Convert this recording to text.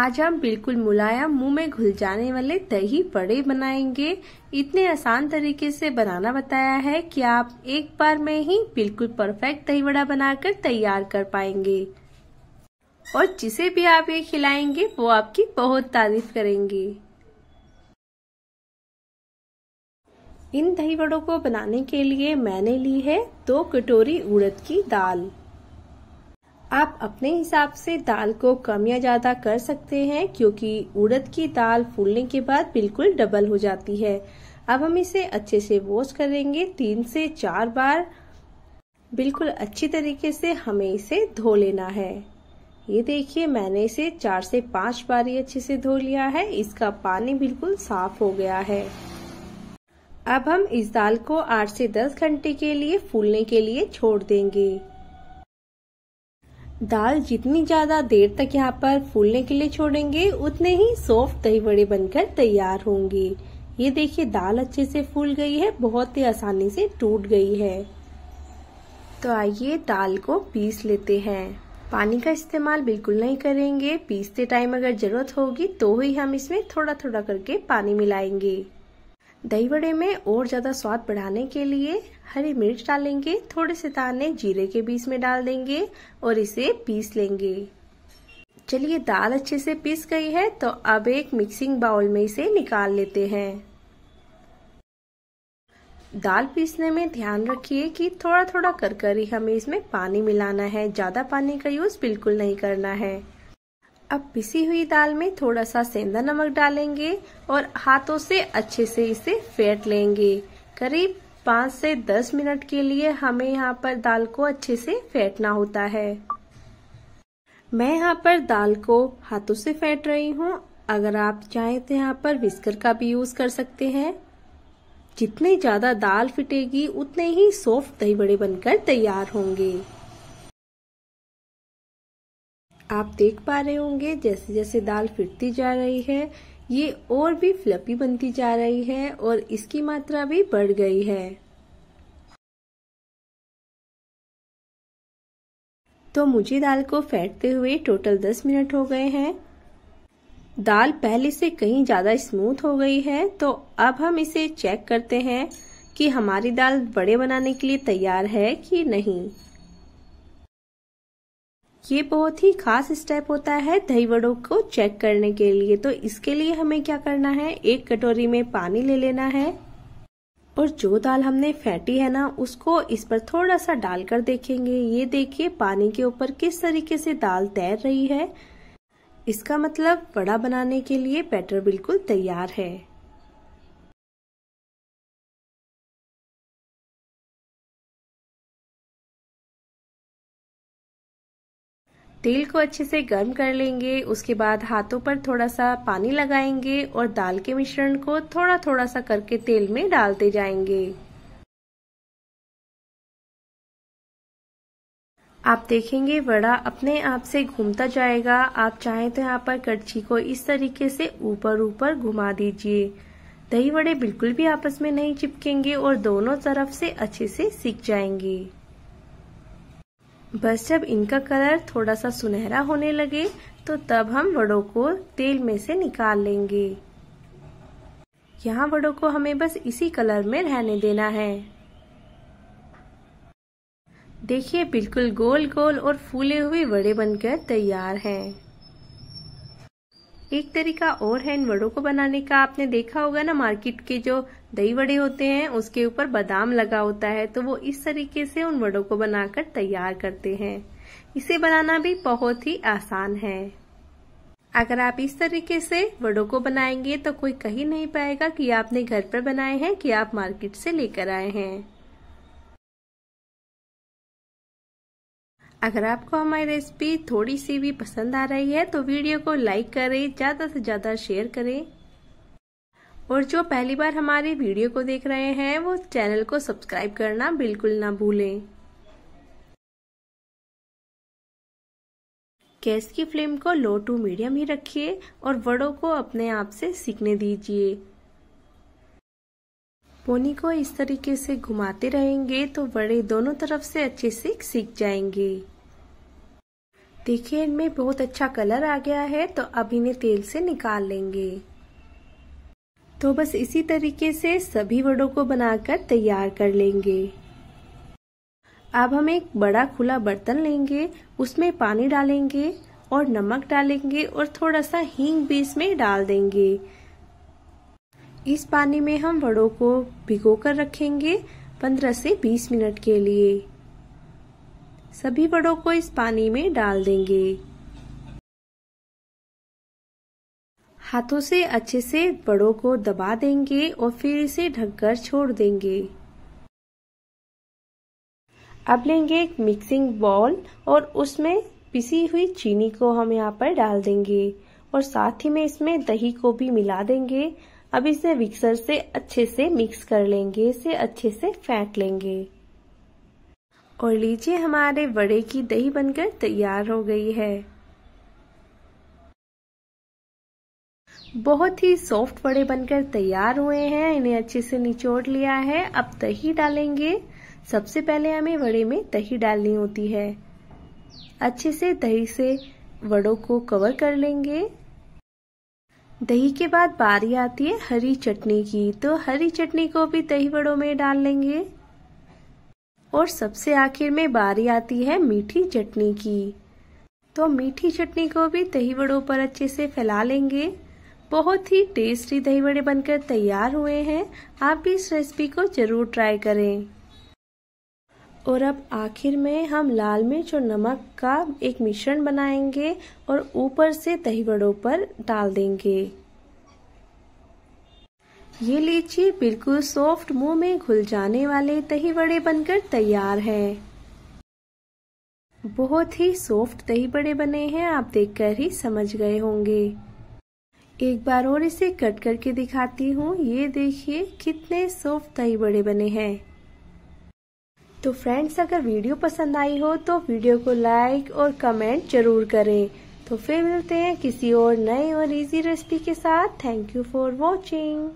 आज हम बिल्कुल मुलायम मुंह में घुल जाने वाले दही बड़े बनाएंगे। इतने आसान तरीके से बनाना बताया है कि आप एक बार में ही बिल्कुल परफेक्ट दही बड़ा बनाकर तैयार कर पाएंगे और जिसे भी आप ये खिलाएंगे वो आपकी बहुत तारीफ करेंगे। इन दही बड़ों को बनाने के लिए मैंने ली है 2 कटोरी उड़द की दाल। आप अपने हिसाब से दाल को कम या ज्यादा कर सकते हैं क्योंकि उड़द की दाल फूलने के बाद बिल्कुल डबल हो जाती है। अब हम इसे अच्छे से वॉश करेंगे 3 से 4 बार। बिल्कुल अच्छी तरीके से हमें इसे धो लेना है। ये देखिए मैंने इसे 4 से 5 बार ही अच्छे से धो लिया है। इसका पानी बिल्कुल साफ हो गया है। अब हम इस दाल को 8 से 10 घंटे के लिए फूलने के लिए छोड़ देंगे। दाल जितनी ज्यादा देर तक यहाँ पर फूलने के लिए छोड़ेंगे उतने ही सॉफ्ट दही बड़े बनकर तैयार होंगे। ये देखिए दाल अच्छे से फूल गई है, बहुत ही आसानी से टूट गई है। तो आइए दाल को पीस लेते हैं। पानी का इस्तेमाल बिल्कुल नहीं करेंगे। पीसते टाइम अगर जरूरत होगी तो ही हम इसमें थोड़ा थोड़ा करके पानी मिलाएंगे। दही बड़े में और ज्यादा स्वाद बढ़ाने के लिए हरी मिर्च डालेंगे, थोड़े से दाने जीरे के बीच में डाल देंगे और इसे पीस लेंगे। चलिए दाल अच्छे से पीस गई है तो अब एक मिक्सिंग बाउल में इसे निकाल लेते हैं। दाल पीसने में ध्यान रखिए कि थोड़ा थोड़ा कर कर ही हमें इसमें पानी मिलाना है, ज्यादा पानी का यूज बिल्कुल नहीं करना है। अब पिसी हुई दाल में थोड़ा सा सेंधा नमक डालेंगे और हाथों से अच्छे से इसे फेंट लेंगे। करीब 5 से 10 मिनट के लिए हमें यहाँ पर दाल को अच्छे से फेंटना होता है। मैं यहाँ पर दाल को हाथों से फेंट रही हूँ। अगर आप चाहें तो यहाँ पर विस्कर का भी यूज कर सकते हैं। जितने ज्यादा दाल फिटेगी उतने ही सॉफ्ट दही बड़े बनकर तैयार होंगे। आप देख पा रहे होंगे जैसे जैसे दाल फिरती जा रही है ये और भी फ्लफी बनती जा रही है और इसकी मात्रा भी बढ़ गई है। तो मुझे दाल को फेंटते हुए टोटल 10 मिनट हो गए हैं। दाल पहले से कहीं ज्यादा स्मूथ हो गई है। तो अब हम इसे चेक करते हैं कि हमारी दाल बड़े बनाने के लिए तैयार है कि नहीं। ये बहुत ही खास स्टेप होता है दही बड़ों को चेक करने के लिए। तो इसके लिए हमें क्या करना है, 1 कटोरी में पानी ले लेना है और जो दाल हमने फेंटी है ना उसको इस पर थोड़ा सा डालकर देखेंगे। ये देखिए पानी के ऊपर किस तरीके से दाल तैर रही है। इसका मतलब बड़ा बनाने के लिए बैटर बिल्कुल तैयार है। तेल को अच्छे से गर्म कर लेंगे। उसके बाद हाथों पर थोड़ा सा पानी लगाएंगे और दाल के मिश्रण को थोड़ा थोड़ा सा करके तेल में डालते जाएंगे। आप देखेंगे बड़ा अपने आप से घूमता जाएगा। आप चाहें तो यहाँ पर करछी को इस तरीके से ऊपर ऊपर घुमा दीजिए। दही बड़े बिल्कुल भी आपस में नहीं चिपकेंगे और दोनों तरफ से अच्छे से सिक जाएंगे। बस जब इनका कलर थोड़ा सा सुनहरा होने लगे तो तब हम बड़ों को तेल में से निकाल लेंगे। यहाँ बड़ों को हमें बस इसी कलर में रहने देना है। देखिए बिल्कुल गोल गोल और फूले हुए बड़े बनकर तैयार हैं। एक तरीका और है इन बड़ों को बनाने का। आपने देखा होगा ना मार्केट के जो दही बड़े होते हैं उसके ऊपर बादाम लगा होता है, तो वो इस तरीके से उन बड़ों को बनाकर तैयार करते हैं। इसे बनाना भी बहुत ही आसान है। अगर आप इस तरीके से बड़ों को बनाएंगे तो कोई कह ही नहीं पाएगा कि आपने घर पर बनाए हैं कि आप मार्केट से लेकर आए हैं। अगर आपको हमारी रेसिपी थोड़ी सी भी पसंद आ रही है तो वीडियो को लाइक करें, ज़्यादा से ज़्यादा शेयर करें और जो पहली बार हमारे वीडियो को देख रहे हैं वो चैनल को सब्सक्राइब करना बिल्कुल ना भूलें। गैस की फ्लेम को लो टू मीडियम ही रखिए और बड़ों को अपने आप से सिकने दीजिए। पोनी को इस तरीके से घुमाते रहेंगे तो बड़े दोनों तरफ से अच्छे से सिक जाएंगे। देखिए इनमें बहुत अच्छा कलर आ गया है, तो अब इन्हें तेल से निकाल लेंगे। तो बस इसी तरीके से सभी वड़ों को बनाकर तैयार कर लेंगे। अब हम एक बड़ा खुला बर्तन लेंगे, उसमें पानी डालेंगे और नमक डालेंगे और थोड़ा सा हींग भी इसमें डाल देंगे। इस पानी में हम वड़ों को भिगोकर रखेंगे 15 से 20 मिनट के लिए। सभी वड़ों को इस पानी में डाल देंगे। हाथों से अच्छे से वड़ों को दबा देंगे और फिर इसे ढककर छोड़ देंगे। अब लेंगे एक मिक्सिंग बाउल और उसमें पिसी हुई चीनी को हम यहाँ पर डाल देंगे और साथ ही में इसमें दही को भी मिला देंगे। अब इसे मिक्सर से अच्छे से मिक्स कर लेंगे, इसे अच्छे से फेंट लेंगे। और लीजिए हमारे वड़े की दही बनकर तैयार हो गई है। बहुत ही सॉफ्ट वड़े बनकर तैयार हुए हैं, इन्हें अच्छे से निचोड़ लिया है। अब दही डालेंगे। सबसे पहले हमें वड़े में दही डालनी होती है। अच्छे से दही से वड़ों को कवर कर लेंगे। दही के बाद बारी आती है हरी चटनी की, तो हरी चटनी को भी दही वड़ों में डाल लेंगे। और सबसे आखिर में बारी आती है मीठी चटनी की, तो मीठी चटनी को भी दही वड़ों पर अच्छे से फैला लेंगे। बहुत ही टेस्टी दही वड़े बनकर तैयार हुए हैं। आप भी इस रेसिपी को जरूर ट्राई करें। और अब आखिर में हम लाल मिर्च और नमक का एक मिश्रण बनाएंगे और ऊपर से दही वड़ों पर डाल देंगे। ये लीजिए, बिल्कुल सॉफ्ट मुंह में घुल जाने वाले दही वड़े बनकर तैयार हैं। बहुत ही सॉफ्ट दही वड़े बने हैं, आप देखकर ही समझ गए होंगे। एक बार और इसे कट करके दिखाती हूँ। ये देखिए कितने सॉफ्ट दही वड़े बने हैं। तो फ्रेंड्स, अगर वीडियो पसंद आई हो तो वीडियो को लाइक और कमेंट जरूर करें। तो फिर मिलते हैं किसी और नए और इजी रेसिपी के साथ। Thank you for watching.